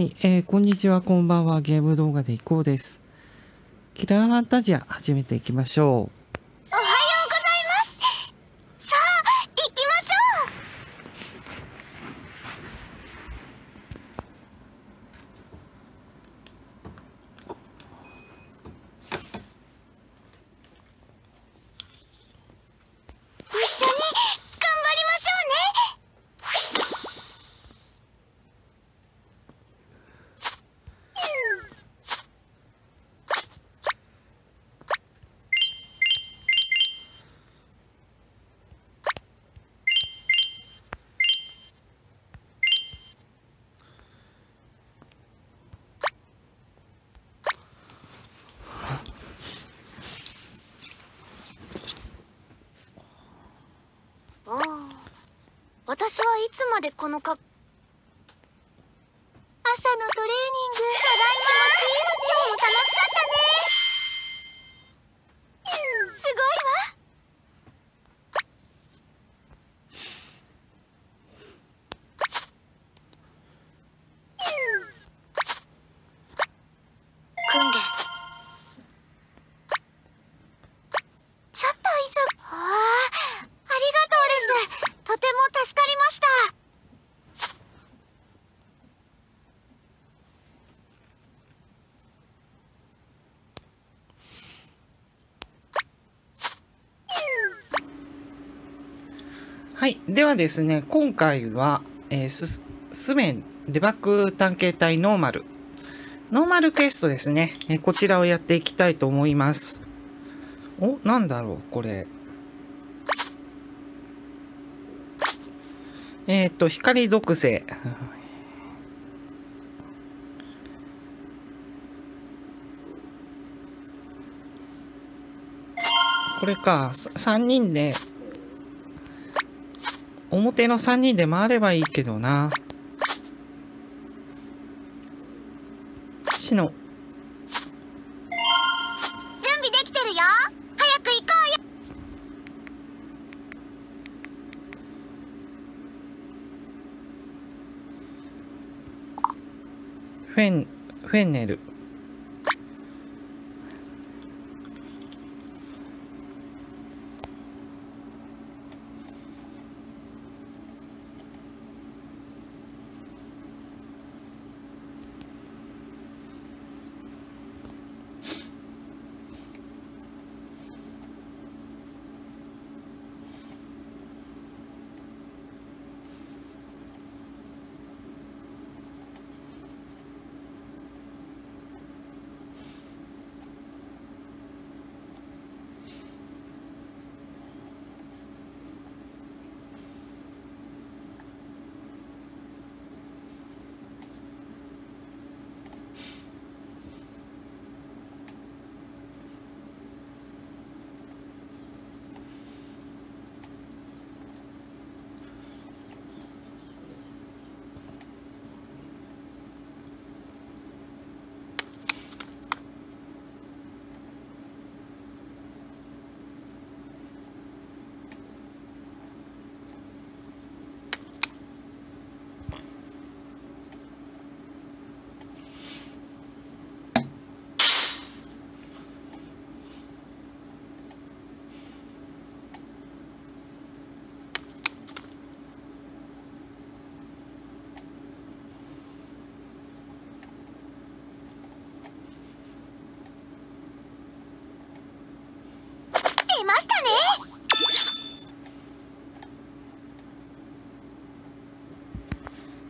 はい、こんにちは、こんばんは。ゲーム動画でいこうです。キラーファンタジア始めていきましょう。おはようございます。さあ、行きましょう。一緒に頑張りましょうね。私はいつまでこの格好。朝のトレーニング。ただいま。今日も楽しかったね。すごいわ。訓練。ちょっと急ぐ。ありがとうです。とても助かりました。はい、ではですね、今回は、スメンデバッグ探検隊ノーマルクエストですね、こちらをやっていきたいと思います。お、なんだろうこれ。光属性。これか、3人で、表の3人で回ればいいけどな。シノ。準備できてるよ。早く行こうよ。フェンネル。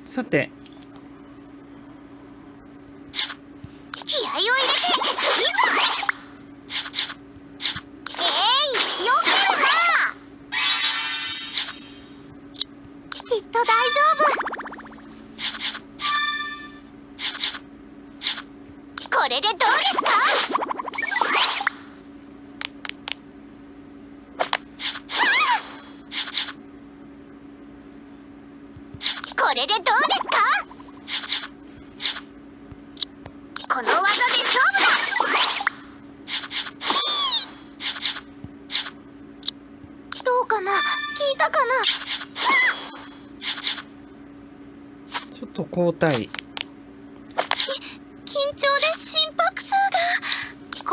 さて、気合を入れてよくな。きっと大丈夫。これでどうですか。これでどうですか。この技で勝負だ。どうかな、聞いたかな。ちょっと交代。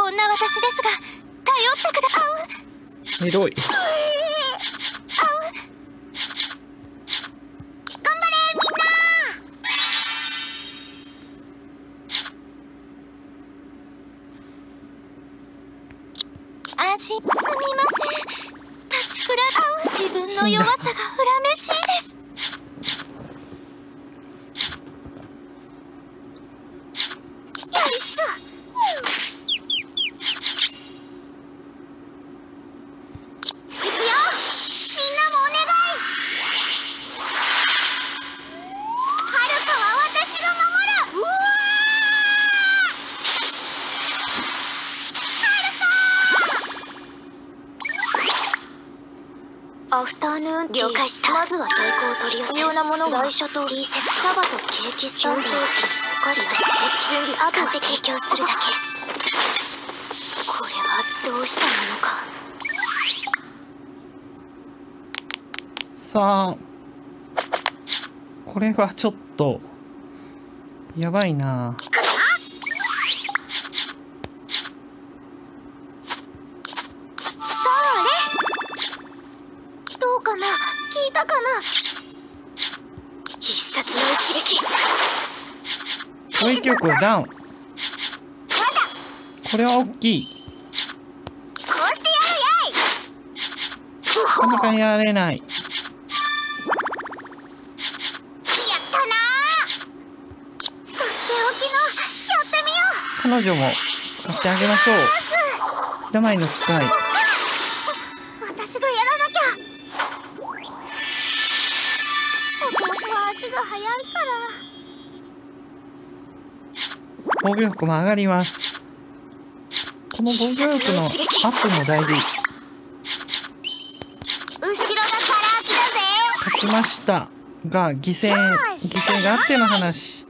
こんな私ですが頼ってください。ひどい。頑張れみんな。すみません、立ちくらって自分の弱さが恨めしいです。了解した。まずは在庫を取り寄せ、必要なものが台車とリーセット、茶葉とケーキスタンプ、お菓子とスケーキ準備、あとは提供するだけ。これはどうしたものか。さあ、これはちょっとやばいな。攻撃力はダウン。これは大きい。なかなかやれない。彼女も使ってあげましょう。名前の使い。防御力も上がります。この防御力のアップも大事。勝ちましたが犠牲があっての話。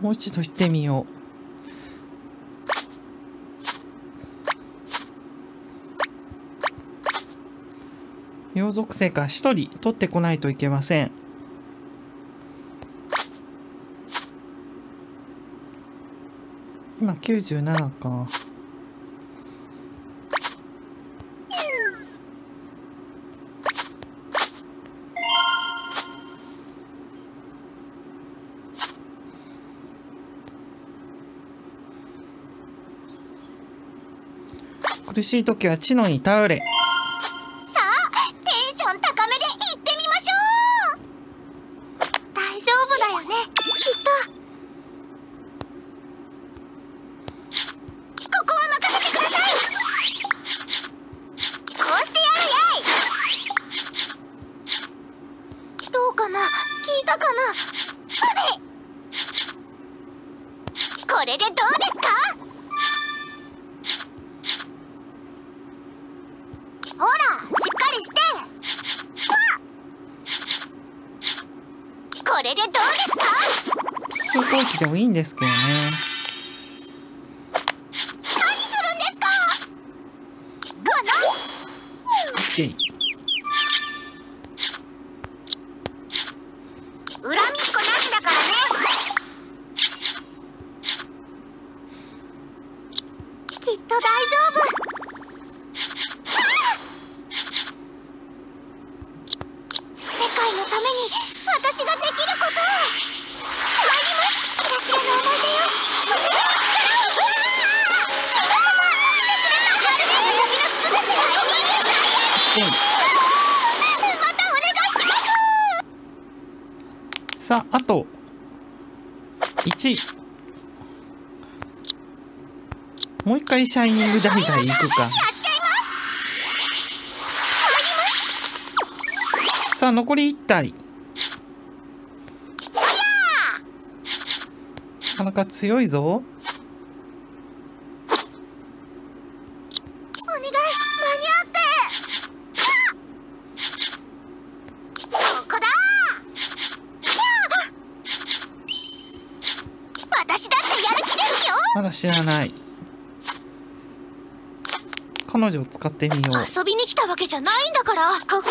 もう一度言ってみよう。両属性か1人取ってこないといけません。今97か。苦しい時は知能に頼れ。ですけどね。何するんですか。OK。恨みっこなしだからね。きっと大丈夫。世界のために私ができることへ。さあ、あと1、もう一回シャイニング題材いくか。さあ残り1体。なかなか強いぞ。知らない。彼女を使ってみよう。遊びに来たわけじゃないんだから。コックコック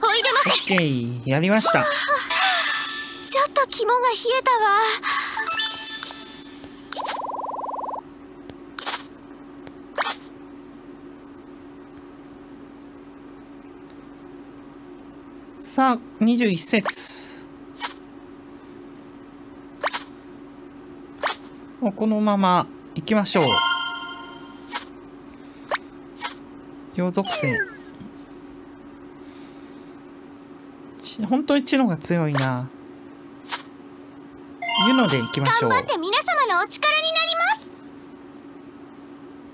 おいでませ。オッケー、やりました。ちょっと肝が冷えたわ。さあ、21節。このまま行きましょう。洋属性。本当に知能が強いな。ユノで行きましょう。頑張って皆様のお力になり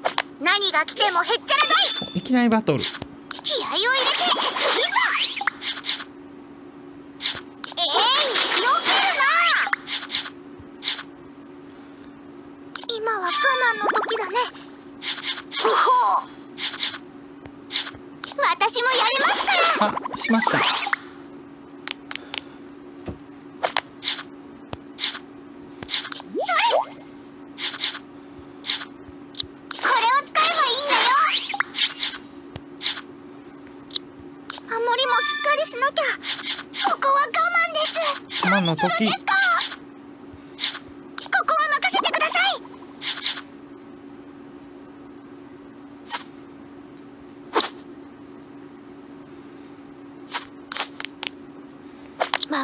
ます。何が来てもへっちゃらない。いきなりバトル。気合を入れて。あ、しまった。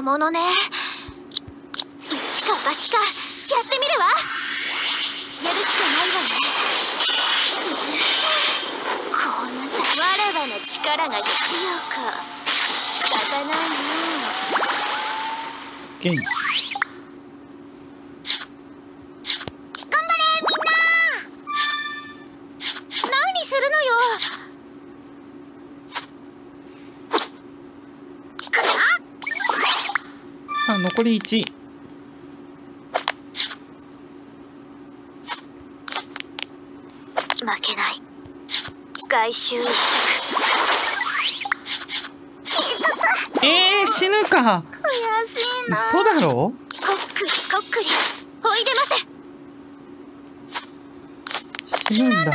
ものね。一か八かやってみるわ。やるしかないわね。こんな我らの力が必要か。仕方ないね。頑張れみんな。何するのよ。さあ残り1。負けない。外周一色。死ぬか。悔しいな。嘘だろ。こっくりこっくりおいでませ。死ぬんだ。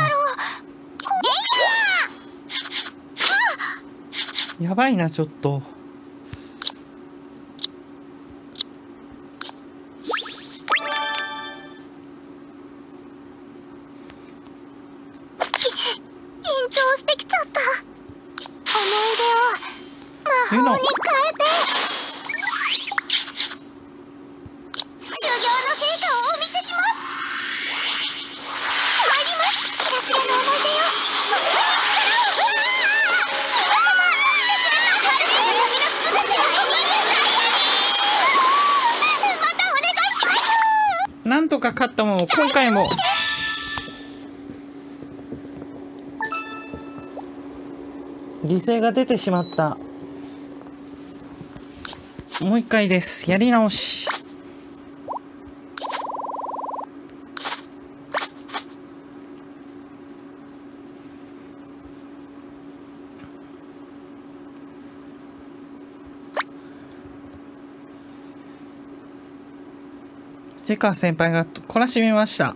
やばいなちょっと。勝ったものを今回も犠牲が出てしまった。もう一回です。やり直し。ジェカ先輩が懲らしめました。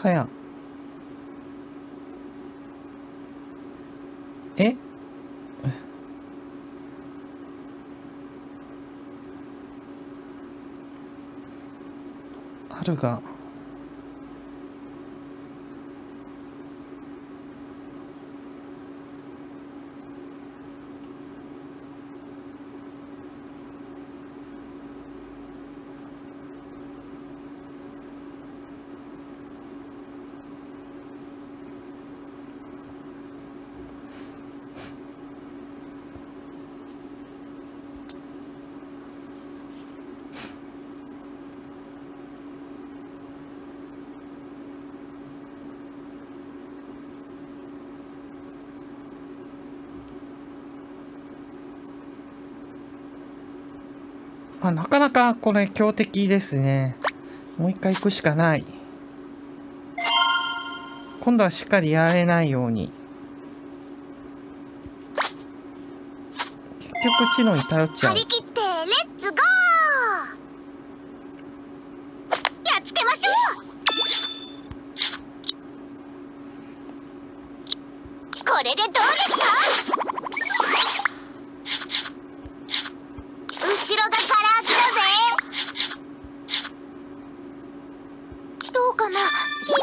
かやん。え？春がまあ、なかなかこれ強敵ですね。もう一回行くしかない。今度はしっかりやられないように。結局知能に頼っちゃう。張り切ってレッツゴー。やっつけましょう。これでどうですか。後ろが空空きだぜ。どうかな、聞い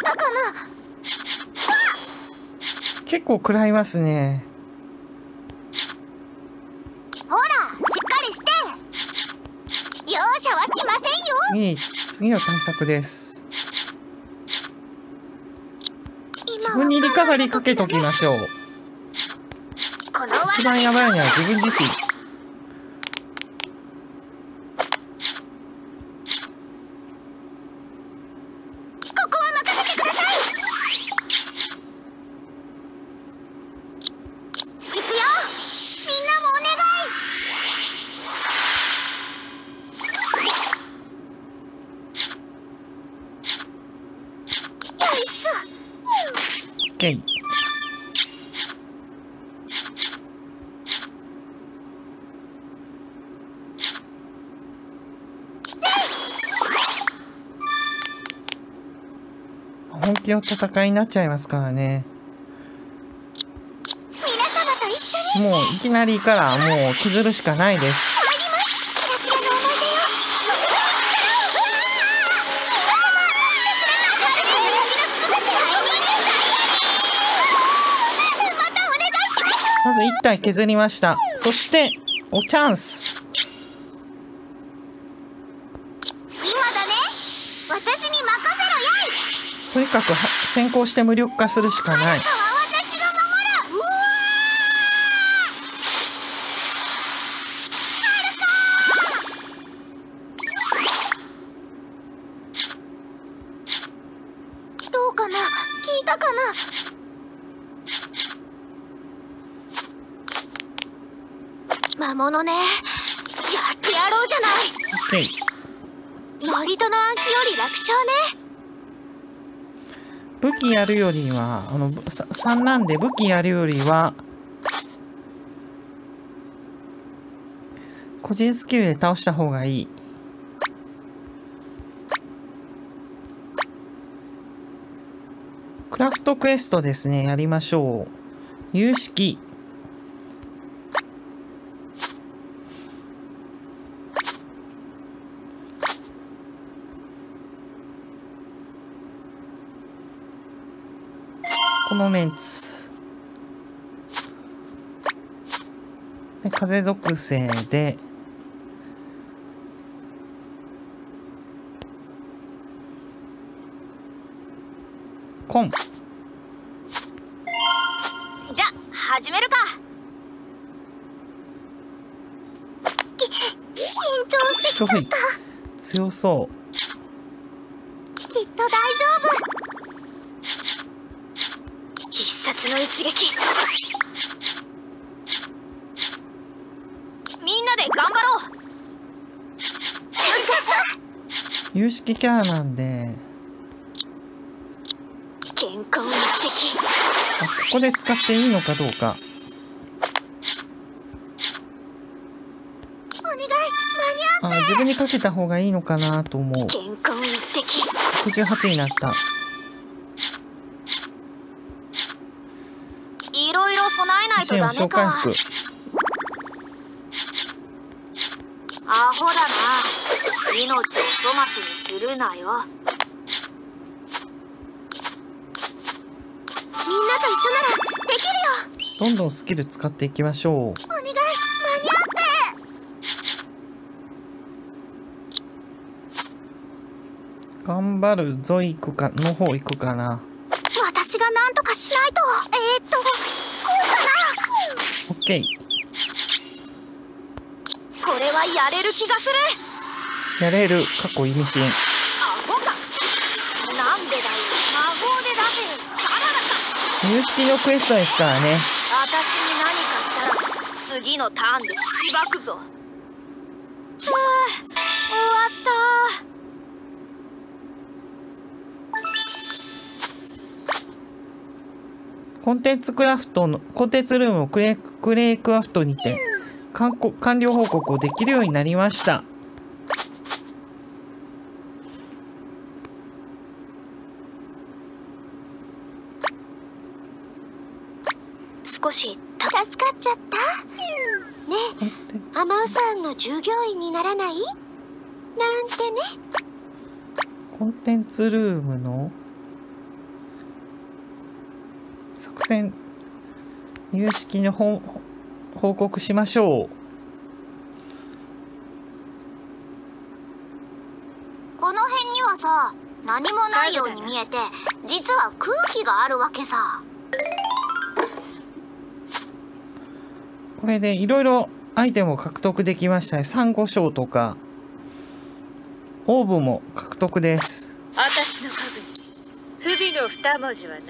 たかな。結構食らいますね。ほら、しっかりして。容赦はしませんよ。次の対策です。自分にリカバリーかけときましょう。一番やばいのは自分自身。本気の戦いになっちゃいますからね。もういきなりからもう削るしかないです。まず1体削りました。そしておチャンス。とにかく先行して無力化するしかない。どうかな、聞いたかな。魔物ね、やってやろうじゃない。森との暗記より楽勝ね。武器やるよりは3なんで、武器やるよりは個人スキルで倒した方がいい。クラフトクエストですね、やりましょう。有識このメンツで風属性でコン。じゃ始めるか。緊張してきた。強そう。きっと大丈夫。の一撃。みんなで頑張ろう。有識キャラなんで。健康の一撃。あ、ここで使っていいのかどうか。お願い、間に合って。あ、自分にかけた方がいいのかなと思う。健康の一撃。68になった。アホだな。命を粗末にするなよ。みんなと一緒ならできるよ。どんどんスキル使っていきましょう。お願い、間に合って。頑張るぞいくかの方行くかな。私が何とかしないと。オッケー。これはやれる気がする。やれる、過去意味深。アホか。なんでだよ。魔法で出せる。有識のクエストですからね。私に何かしたら次のターンでしばくぞ。コンテンツクラフトのコンテンツルームをクレイクラフトにて完了報告をできるようになりました。少し助かっちゃったね。え、アマウさんの従業員にならないなんてね。コンテンツルームの作戦入式の報告しましょう。この辺にはさ、何もないように見えて実は空気があるわけさ。これでいろいろアイテムを獲得できましたね。サンゴ礁とかオーブも獲得です。私の家具に不備の二文字はない。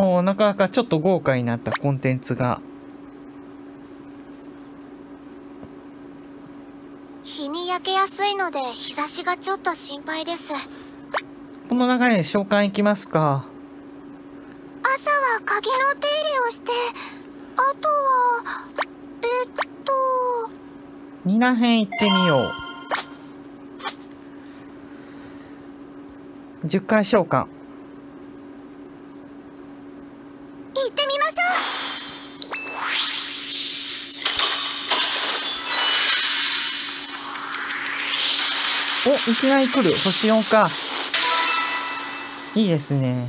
お、なかなかちょっと豪華になったコンテンツが。日に焼けやすいので日差しがちょっと心配です。この流れで召喚いきますか。朝は鍵の手入れをして、あとはニナ編行ってみよう。10回召喚いきなり来る。星4か。いいですね。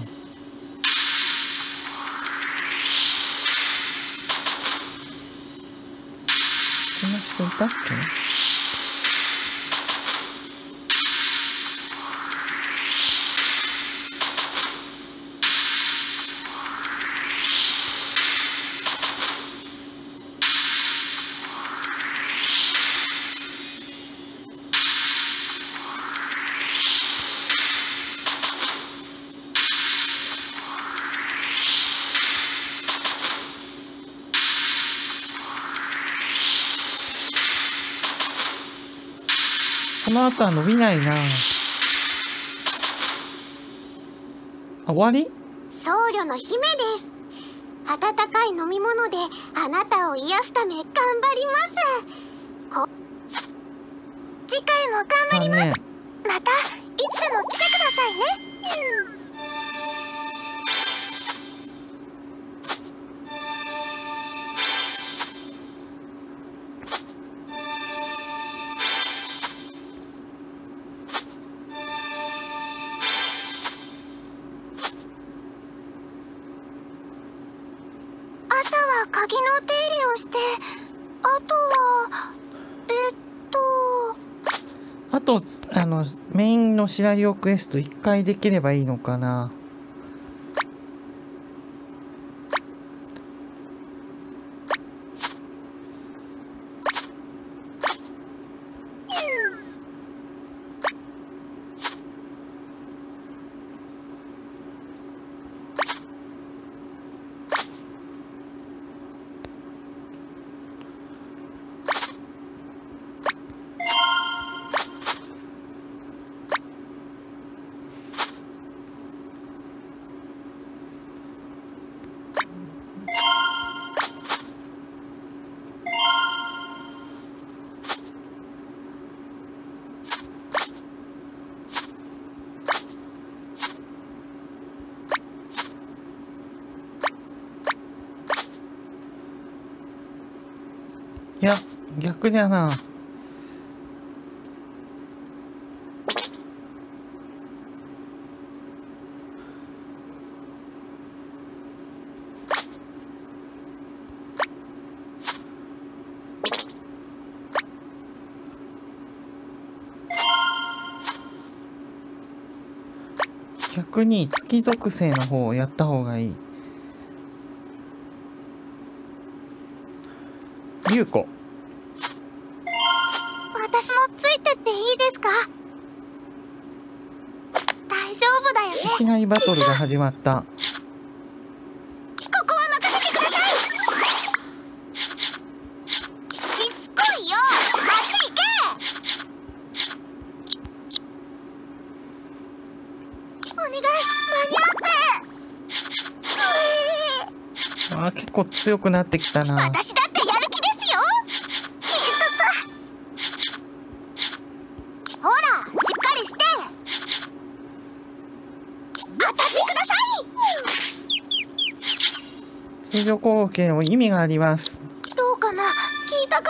こんな人いたっけ。この後は伸びないな。あ、終わり？僧侶の姫です。温かい飲み物であなたを癒すため頑張ります。次回も頑張ります。またいつでも来てくださいね。鍵の手入れをして、あとはあとメインのシナリオクエスト1回できればいいのかな。いや、逆だな。逆に月属性の方をやった方がいい。ゆうこ、私もついてっていいですか？大丈夫だよね。いきなりバトルが始まった。ここは任せてください。願い、間に合って。ああ、結構強くなってきたな。私だってやる気ですよ。ほら、しっかりして。当たってください。通常攻撃の意味があります。どうかな、聞いたかな。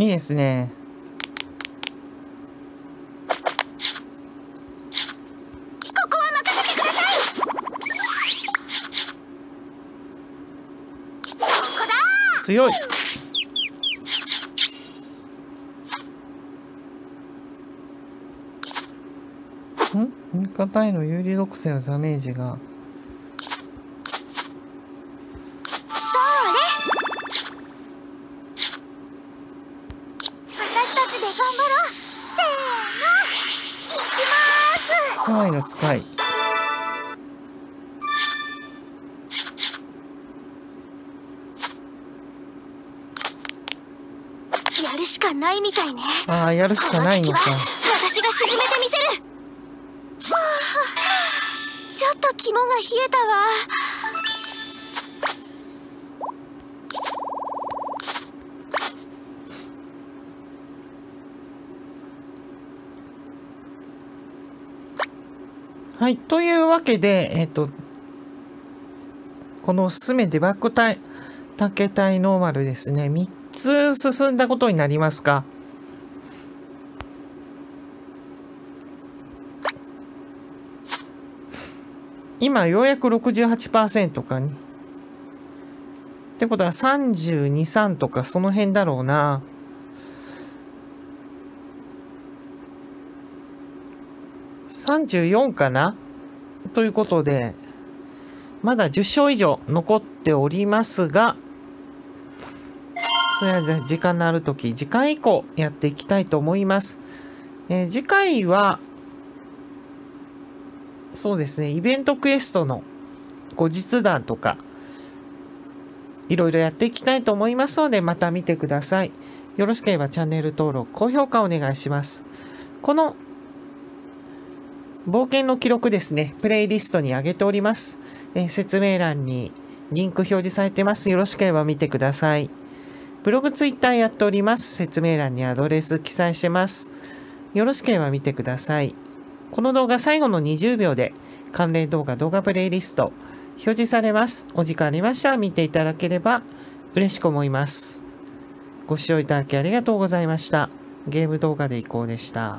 いいですね。ここは任せてください。ここだ。強い。ん？味方への有利属性のダメージが。愛の使い。やるしかないみたいね。ああ、やるしかないのか。私が沈めてみせる。はあ、ちょっと肝が冷えたわ。はい、というわけで、このすすめデバッグ隊、竹隊ノーマルですね、3つ進んだことになりますが、今、ようやく 68% かに。ってことは、32、3とか、その辺だろうな。34かなということで、まだ10勝以上残っておりますが、それは時間のあるとき、次回以降やっていきたいと思います。次回は、そうですね、イベントクエストの後日談とか、いろいろやっていきたいと思いますので、また見てください。よろしければチャンネル登録、高評価お願いします。この冒険の記録ですね、プレイリストに上げております。説明欄にリンク表示されてます。よろしければ見てください。ブログ、ツイッターやっております。説明欄にアドレス記載してます。よろしければ見てください。この動画最後の20秒で関連動画、動画プレイリスト表示されます。お時間ありましたら見ていただければ嬉しく思います。ご視聴いただきありがとうございました。ゲーム動画でいこうでした。